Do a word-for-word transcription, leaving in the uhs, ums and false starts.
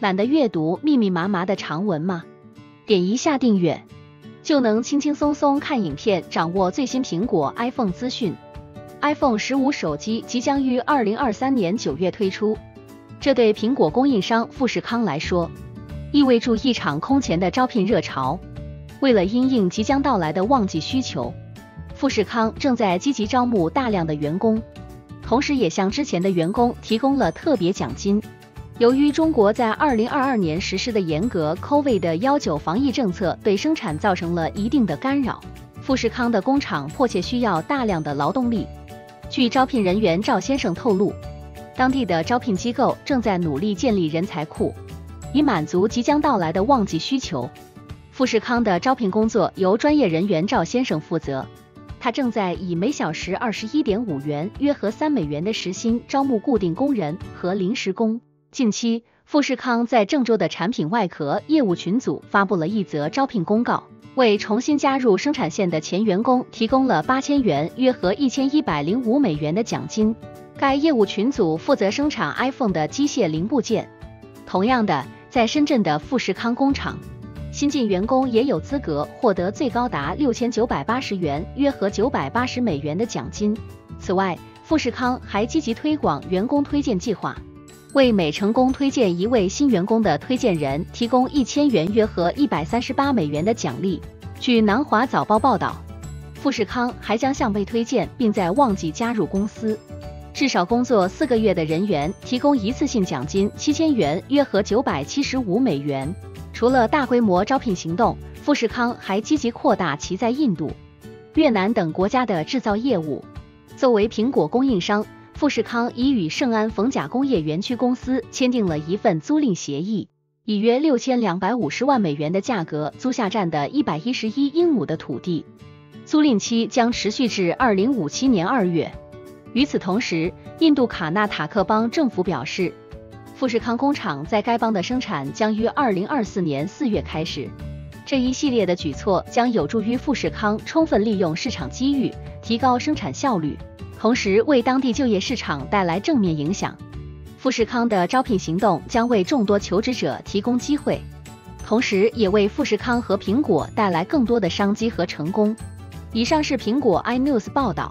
懒得阅读密密麻麻的长文吗？点一下订阅，就能轻轻松松看影片，掌握最新苹果 iPhone 资讯。iPhone 十五手机即将于二零二三年九月推出，这对苹果供应商富士康来说，意味着一场空前的招聘热潮。为了因应即将到来的旺季需求，富士康正在积极招募大量的员工，同时也向之前的员工提供了特别奖金。由于中国在二零二二年实施的严格 COVID 十九 防疫政策对生产造成了一定的干扰，富士康的工厂迫切需要大量的劳动力。据招聘人员赵先生透露，当地的招聘机构正在努力建立人才库，以满足即将到来的旺季需求。富士康的招聘工作由专业人员赵先生负责，他正在以每小时 二十一点五元，约合三美元的时薪招募固定工人和临时工。近期，富士康在郑州的产品外壳业务群组发布了一则招聘公告，为重新加入生产线的前员工提供了八千元，约合一千一百零五美元的奖金。该业务群组负责生产 iPhone 的机械零部件。同样的，在深圳的富士康工厂，新进员工也有资格获得最高达六千九百八十元，约合九百八十美元的奖金。此外，富士康还积极推广员工推荐计划，为每成功推荐一位新员工的推荐人提供一千元，约合一百三十八美元的奖励。据南华早报报道，富士康还将向被推荐并在旺季加入公司至少工作四个月的人员提供一次性奖金七千元，约合九百七十五美元。除了大规模招聘行动，富士康还积极扩大其在印度、越南等国家的制造业务。作为苹果供应商，富士康已与圣安冯甲工业园区公司签订了一份租赁协议，以约六千二百五十万美元的价格租下站的一百一十一英亩的土地，租赁期将持续至二零五七年二月。与此同时，印度卡纳塔克邦政府表示，富士康工厂在该邦的生产将于二零二四年四月开始。这一系列的举措将有助于富士康充分利用市场机遇，提高生产效率，同时为当地就业市场带来正面影响。富士康的招聘行动将为众多求职者提供机会，同时也为富士康和苹果带来更多的商机和成功。以上是苹果 iNews 报道。